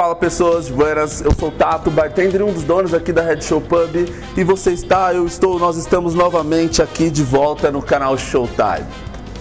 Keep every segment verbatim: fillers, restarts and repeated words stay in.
Fala pessoas, buenas, eu sou o Tato, bartender e um dos donos aqui da Red Show Pub. E você está, eu estou, nós estamos novamente aqui de volta no canal Showtime.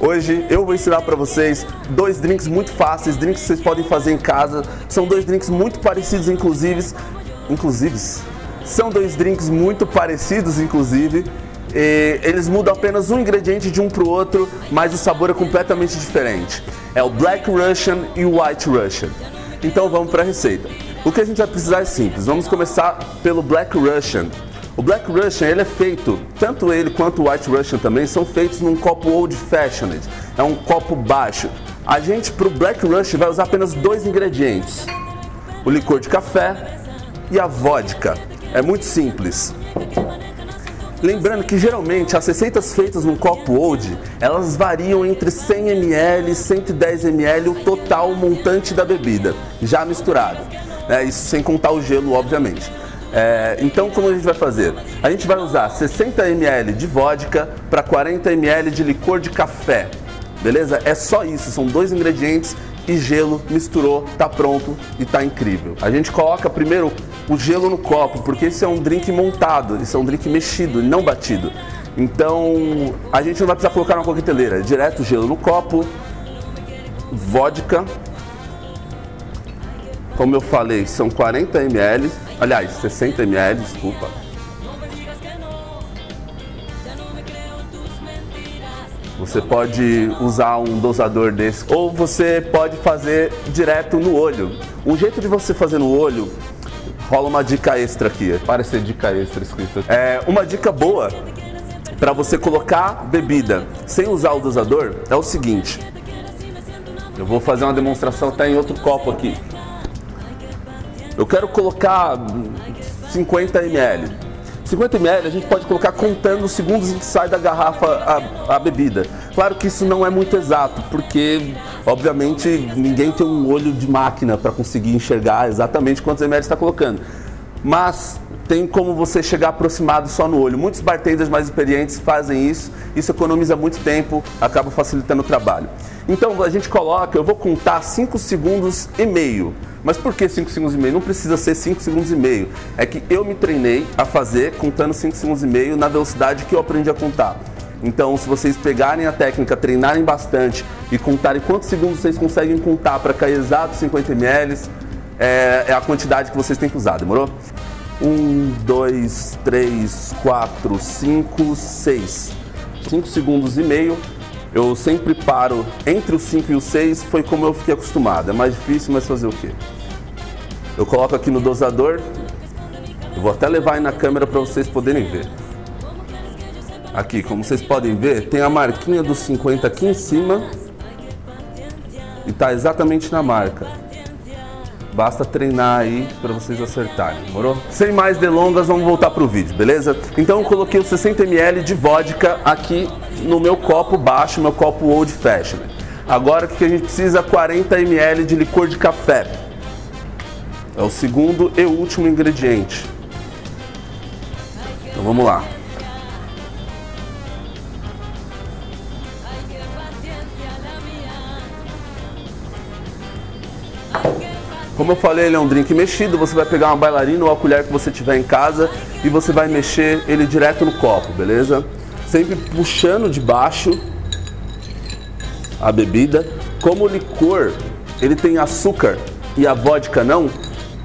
Hoje eu vou ensinar para vocês dois drinks muito fáceis, drinks que vocês podem fazer em casa. São dois drinks muito parecidos, inclusive... Inclusive? São dois drinks muito parecidos, inclusive... E eles mudam apenas um ingrediente de um para o outro, mas o sabor é completamente diferente. É o Black Russian e o White Russian. Então vamos para a receita. O que a gente vai precisar é simples. Vamos começar pelo Black Russian. O Black Russian, ele é feito, tanto ele quanto o White Russian também, são feitos num copo Old Fashioned. É um copo baixo. A gente, para o Black Russian, vai usar apenas dois ingredientes. O licor de café e a vodka. É muito simples. Lembrando que geralmente as receitas feitas num copo old, elas variam entre cem mililitros, cento e dez mililitros, o total montante da bebida, já misturado. É, isso sem contar o gelo, obviamente. É, então, como a gente vai fazer? A gente vai usar sessenta mililitros de vodka para quarenta mililitros de licor de café, beleza? É só isso, são dois ingredientes e gelo, misturou, tá pronto e tá incrível. A gente coloca primeiro o gelo no copo, porque esse é um drink montado, esse é um drink mexido, não batido. Então a gente não vai precisar colocar na coqueteleira, direto gelo no copo, vodka, como eu falei, são quarenta mililitros, aliás, sessenta mililitros, desculpa. Você pode usar um dosador desse, ou você pode fazer direto no olho. Um jeito de você fazer no olho, rola uma dica extra aqui. Parece dica extra escrita aqui. É, uma dica boa para você colocar bebida sem usar o dosador é o seguinte. Eu vou fazer uma demonstração até em outro copo aqui. Eu quero colocar cinquenta mililitros. cinquenta mililitros a gente pode colocar contando os segundos em que sai da garrafa a, a bebida. Claro que isso não é muito exato, porque obviamente ninguém tem um olho de máquina para conseguir enxergar exatamente quantos ml está colocando. Mas tem como você chegar aproximado só no olho. Muitos bartenders mais experientes fazem isso, isso economiza muito tempo, acaba facilitando o trabalho. Então a gente coloca, eu vou contar cinco segundos e meio. Mas por que cinco segundos e meio? Não precisa ser cinco segundos e meio. É que eu me treinei a fazer contando cinco segundos e meio na velocidade que eu aprendi a contar. Então, se vocês pegarem a técnica, treinarem bastante e contarem quantos segundos vocês conseguem contar para cair exato cinquenta mililitros, é, é a quantidade que vocês têm que usar, demorou? um, dois, três, quatro, cinco, seis. cinco segundos e meio. Eu sempre paro entre os cinco e os seis, foi como eu fiquei acostumado. É mais difícil, mas fazer o quê? Eu coloco aqui no dosador, eu vou até levar aí na câmera para vocês poderem ver. Aqui, como vocês podem ver, tem a marquinha dos cinquenta aqui em cima e tá exatamente na marca. Basta treinar aí para vocês acertarem, demorou? Sem mais delongas, vamos voltar pro vídeo, beleza? Então eu coloquei os sessenta mililitros de vodka aqui no meu copo baixo, meu copo Old Fashioned. Agora o que a gente precisa? quarenta mililitros de licor de café. É o segundo e último ingrediente. Então vamos lá. Como eu falei, ele é um drink mexido, você vai pegar uma bailarina ou a colher que você tiver em casa e você vai mexer ele direto no copo, beleza? Sempre puxando de baixo a bebida. Como o licor, ele tem açúcar e a vodka não,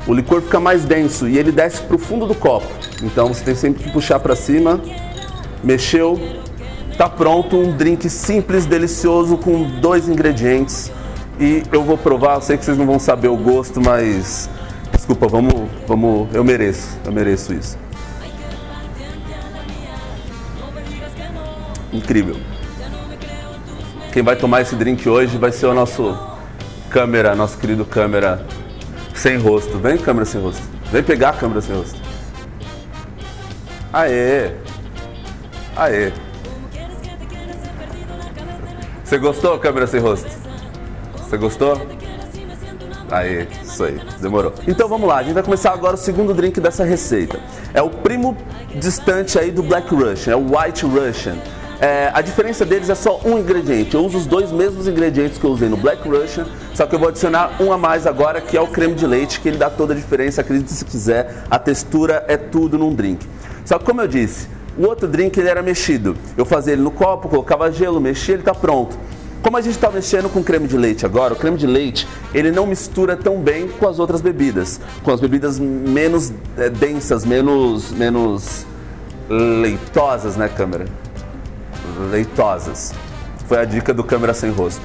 o licor fica mais denso e ele desce para o fundo do copo. Então você tem sempre que puxar para cima. Mexeu, tá pronto um drink simples, delicioso, com dois ingredientes. E eu vou provar, eu sei que vocês não vão saber o gosto, mas desculpa, vamos, vamos, eu mereço, eu mereço isso. Incrível. Quem vai tomar esse drink hoje vai ser o nosso câmera, nosso querido câmera sem rosto. Vem, câmera sem rosto. Vem pegar a câmera sem rosto. Aê! Aê! Você gostou, câmera sem rosto? Você gostou? Aê, isso aí, demorou. Então vamos lá, a gente vai começar agora o segundo drink dessa receita. É o primo distante aí do Black Russian, é o White Russian. É, a diferença deles é só um ingrediente. Eu uso os dois mesmos ingredientes que eu usei no Black Russian, só que eu vou adicionar um a mais agora, que é o creme de leite, que ele dá toda a diferença, acredite se quiser. A textura é tudo num drink. Só que, como eu disse, o outro drink ele era mexido. Eu fazia ele no copo, colocava gelo, mexia, ele tá pronto. Como a gente está mexendo com creme de leite agora, o creme de leite ele não mistura tão bem com as outras bebidas, com as bebidas menos é, densas, menos, menos leitosas, né, câmera? Leitosas. Foi a dica do câmera sem rosto.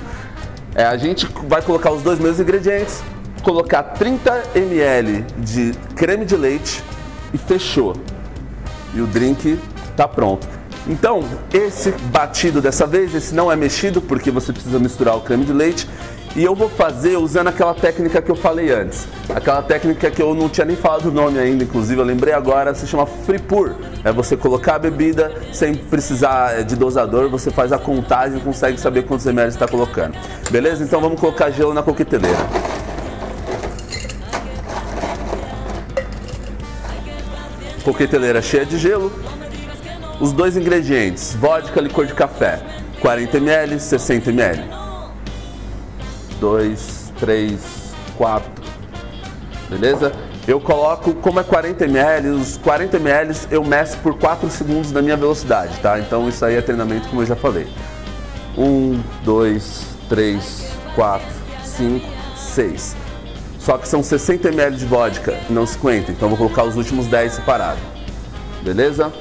É, a gente vai colocar os dois mesmos ingredientes, colocar trinta mililitros de creme de leite e fechou. E o drink tá pronto. Então, esse batido dessa vez, esse não é mexido, porque você precisa misturar o creme de leite. E eu vou fazer usando aquela técnica que eu falei antes. Aquela técnica que eu não tinha nem falado o nome ainda, inclusive eu lembrei agora, se chama fripur. É você colocar a bebida sem precisar de dosador, você faz a contagem e consegue saber quantos ml está colocando. Beleza? Então vamos colocar gelo na coqueteleira. Coqueteleira cheia de gelo. Os dois ingredientes, vodka, licor de café, quarenta mililitros, sessenta mililitros. dois, três, quatro. Beleza? Eu coloco, como é quarenta mililitros, os quarenta mililitros eu meço por quatro segundos na minha velocidade, tá? Então isso aí é treinamento, como eu já falei. um, dois, três, quatro, cinco, seis. Só que são sessenta mililitros de vodka, não cinquenta, então vou colocar os últimos dez separados. Beleza?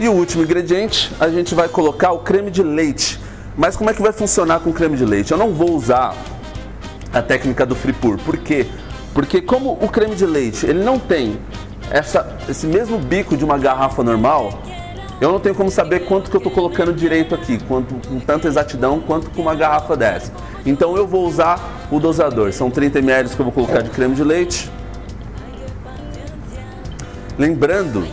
E o último ingrediente, a gente vai colocar o creme de leite. Mas como é que vai funcionar com o creme de leite? Eu não vou usar a técnica do fripur. Por quê? Porque como o creme de leite ele não tem essa, esse mesmo bico de uma garrafa normal, eu não tenho como saber quanto que eu estou colocando direito aqui, quanto, com tanta exatidão quanto com uma garrafa dessa. Então eu vou usar o dosador. São trinta mililitros que eu vou colocar de creme de leite. Lembrando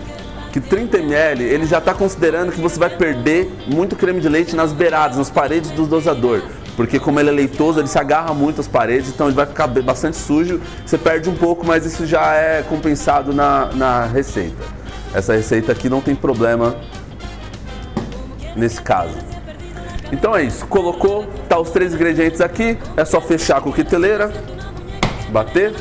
que trinta mililitros ele já está considerando que você vai perder muito creme de leite nas beiradas, nas paredes do dosador, porque como ele é leitoso, ele se agarra muito às paredes, então ele vai ficar bastante sujo, você perde um pouco, mas isso já é compensado na, na receita. Essa receita aqui não tem problema nesse caso. Então é isso, colocou, tá os três ingredientes aqui, é só fechar a coqueteleira, bater.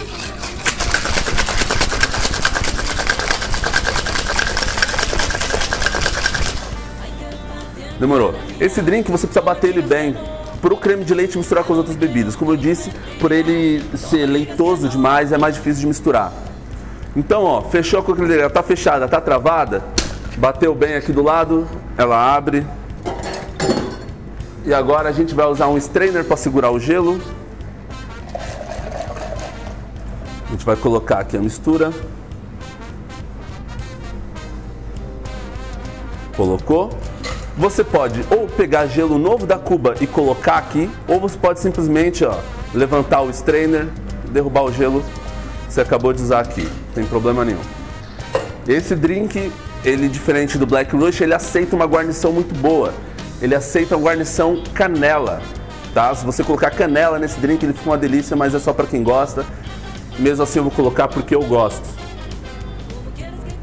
Demorou. Esse drink você precisa bater ele bem para o creme de leite misturar com as outras bebidas. Como eu disse, por ele ser leitoso demais, é mais difícil de misturar. Então, ó, fechou a coqueteleira, ela tá fechada, tá travada, bateu bem aqui do lado, ela abre. E agora a gente vai usar um strainer para segurar o gelo. A gente vai colocar aqui a mistura. Colocou. Você pode ou pegar gelo novo da cuba e colocar aqui, ou você pode simplesmente, ó, levantar o strainer, derrubar o gelo que você acabou de usar aqui, não tem problema nenhum. Esse drink, ele diferente do Black Rush, ele aceita uma guarnição muito boa, ele aceita uma guarnição canela, tá? Se você colocar canela nesse drink ele fica uma delícia, mas é só para quem gosta, mesmo assim eu vou colocar porque eu gosto.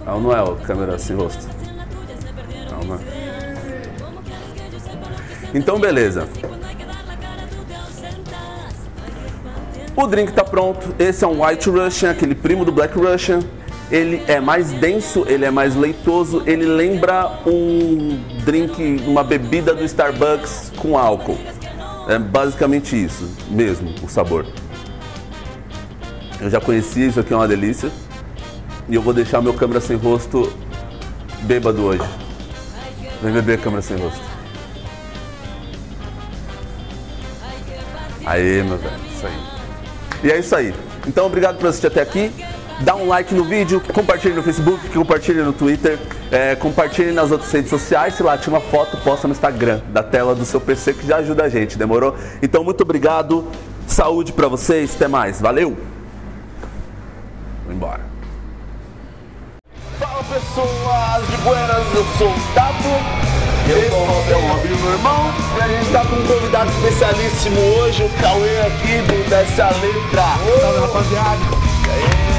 Ah, não é o câmera sem rosto. Calma. Então, beleza. O drink tá pronto. Esse é um White Russian, aquele primo do Black Russian. Ele é mais denso, ele é mais leitoso, ele lembra um drink, uma bebida do Starbucks com álcool. É basicamente isso mesmo, o sabor. Eu já conheci, isso aqui é uma delícia. E eu vou deixar meu câmera sem rosto bêbado hoje. Vem beber, câmera sem rosto. Aê, meu velho, isso aí. E é isso aí. Então, obrigado por assistir até aqui. Dá um like no vídeo, compartilhe no Facebook, compartilhe no Twitter, é, compartilhe nas outras redes sociais. Se lá, tira uma foto, posta no Instagram da tela do seu P C, que já ajuda a gente, demorou? Então, muito obrigado. Saúde pra vocês. Até mais. Valeu. Vou embora. Fala, pessoas de Buenas. Eu sou o Tato. Eu sou o amigo, meu irmão, e a gente tá com um convidado especialíssimo hoje, o Cauê aqui do Dessa Letra. Salve, rapaziada!